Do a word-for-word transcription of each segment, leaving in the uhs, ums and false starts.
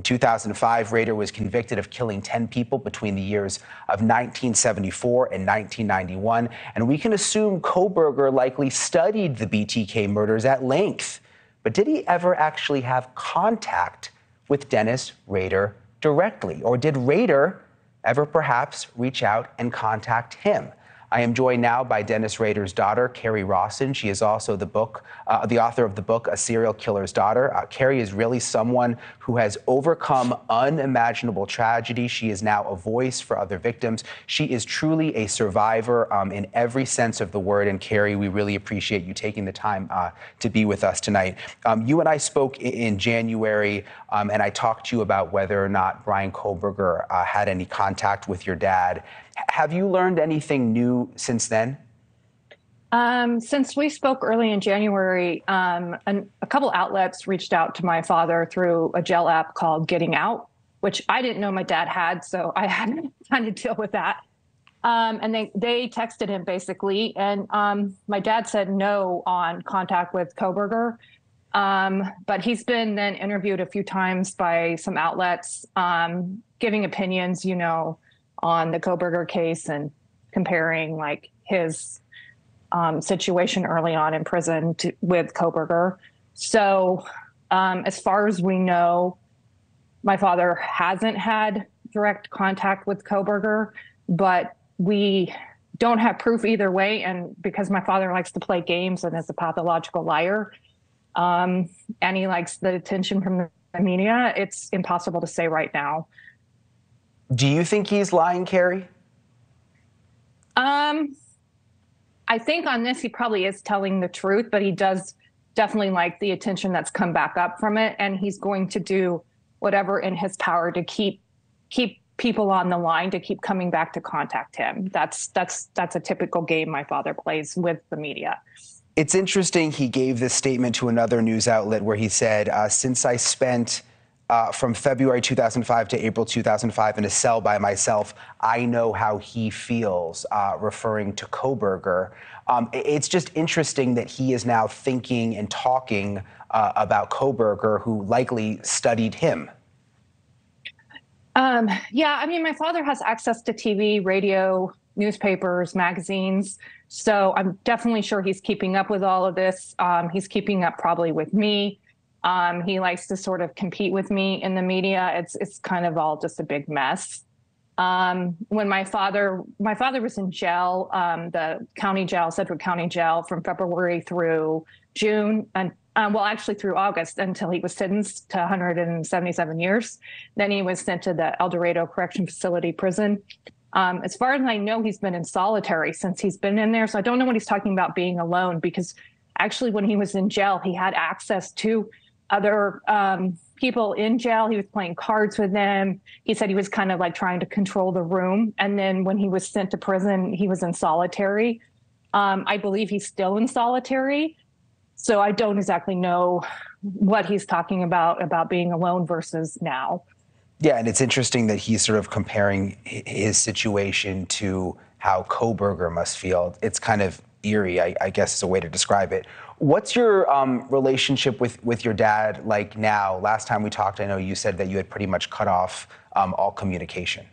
In two thousand five, Rader was convicted of killing ten people between the years of nineteen seventy-four and nineteen ninety-one, and we can assume Kohberger likely studied the B T K murders at length. But did he ever actually have contact with Dennis Rader directly? Or did Rader ever perhaps reach out and contact him? I am joined now by Dennis Rader's daughter, Kerri Rawson. She is also the book, uh, the author of the book, A Serial Killer's Daughter. Uh, Kerri is really someone who has overcome unimaginable tragedy. She is now a voice for other victims. She is truly a survivor um, in every sense of the word. And Kerri, we really appreciate you taking the time uh, to be with us tonight. Um, you and I spoke in, in January, um, and I talked to you about whether or not Bryan Kohberger uh, had any contact with your dad. Have you learned anything new since then? Um, since we spoke early in January, um, an, a couple outlets reached out to my father through a jail app called Getting Out, which I didn't know my dad had, so I hadn't had to deal with that. Um, and they, they texted him, basically, and um, my dad said no on contact with Kohberger. Um, but he's been then interviewed a few times by some outlets, um, giving opinions, you know, on the Kohberger case and comparing like his um, situation early on in prison to, with Kohberger. So um, as far as we know, my father hasn't had direct contact with Kohberger, but we don't have proof either way. And because my father likes to play games and is a pathological liar, um, and he likes the attention from the media, it's impossible to say right now. Do you think he's lying, Kerri? Um, I think on this, he probably is telling the truth, but he does definitely like the attention that's come back up from it. And he's going to do whatever in his power to keep keep people on the line, to keep coming back to contact him. That's, that's, that's a typical game my father plays with the media. It's interesting he gave this statement to another news outlet where he said, uh, since I spent... Uh, from February two thousand five to April two thousand five in a cell by myself, I know how he feels, uh, referring to Kohberger. Um, it's just interesting that he is now thinking and talking uh, about Kohberger, who likely studied him. Um, yeah, I mean, my father has access to T V, radio, newspapers, magazines. So I'm definitely sure he's keeping up with all of this. Um, he's keeping up probably with me. Um, he likes to sort of compete with me in the media. It's it's kind of all just a big mess. Um, when my father, my father was in jail, um, the county jail, Sedgwick County Jail, from February through June, and um, well, actually through August, until he was sentenced to one hundred seventy-seven years. Then he was sent to the El Dorado Correctional Facility prison. Um, as far as I know, he's been in solitary since he's been in there. So I don't know what he's talking about being alone, because actually when he was in jail, he had access to other um, people in jail. He was playing cards with them. He said he was kind of like trying to control the room. And then when he was sent to prison, he was in solitary. Um, I believe he's still in solitary. So I don't exactly know what he's talking about, about being alone versus now. Yeah, and it's interesting that he's sort of comparing his situation to how Kohberger must feel. It's kind of eerie, I, I guess, is a way to describe it. What's your um, relationship with, with your dad like now? Last time we talked, I know you said that you had pretty much cut off um, all communication.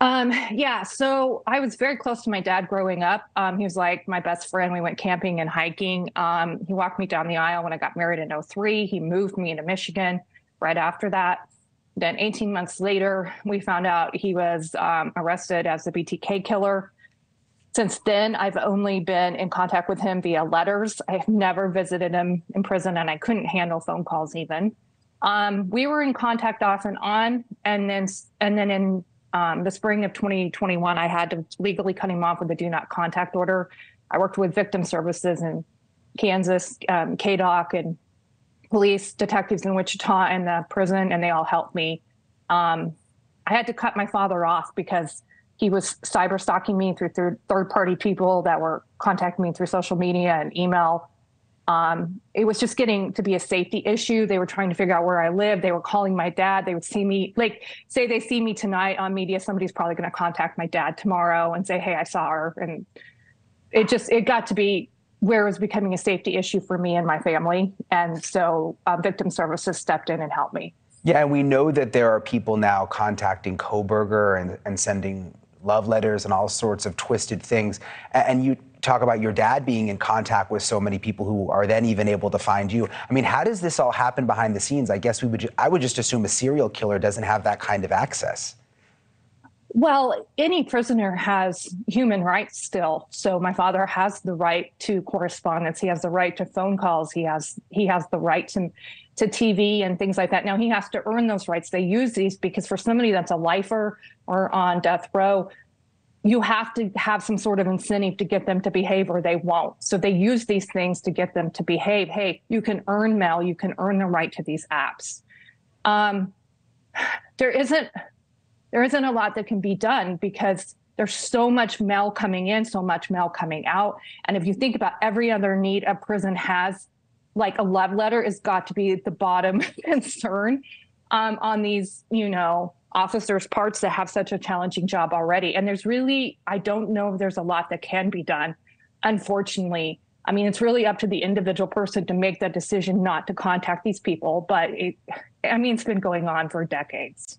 Um, yeah, so I was very close to my dad growing up. Um, he was like my best friend. We went camping and hiking. Um, he walked me down the aisle when I got married in oh three. He moved me into Michigan right after that. Then eighteen months later, we found out he was um, arrested as a B T K killer. Since then, I've only been in contact with him via letters. I've never visited him in prison, and I couldn't handle phone calls even. Um, we were in contact off and on, and then and then in um, the spring of twenty twenty-one, I had to legally cut him off with a do not contact order. I worked with victim services in Kansas, um, K D O C, and police detectives in Wichita and the prison, and they all helped me. Um, I had to cut my father off because he was cyber stalking me through third, third party people that were contacting me through social media and email. Um, it was just getting to be a safety issue. They were trying to figure out where I lived. They were calling my dad. They would see me, like, say they see me tonight on media, somebody's probably going to contact my dad tomorrow and say, hey, I saw her. And it just, it got to be where it was becoming a safety issue for me and my family. And so uh, victim services stepped in and helped me. Yeah, and we know that there are people now contacting Kohberger and, and sending love letters and all sorts of twisted things. And you talk about your dad being in contact with so many people who are then even able to find you. I mean, how does this all happen behind the scenes? I guess we would, I would just assume a serial killer doesn't have that kind of access. Well, any prisoner has human rights still. So my father has the right to correspondence. He has the right to phone calls. He has he has the right to, to T V and things like that. Now, he has to earn those rights. They use these because for somebody that's a lifer or on death row, you have to have some sort of incentive to get them to behave or they won't. So they use these things to get them to behave. Hey, you can earn mail. You can earn the right to these apps. Um, there isn't... There isn't a lot that can be done because there's so much mail coming in, so much mail coming out. And if you think about every other need a prison has, like a love letter has got to be at the bottom concern um, on these, you know, officers' parts that have such a challenging job already. And there's really, I don't know if there's a lot that can be done, unfortunately. I mean, it's really up to the individual person to make that decision not to contact these people. But it, I mean, it's been going on for decades.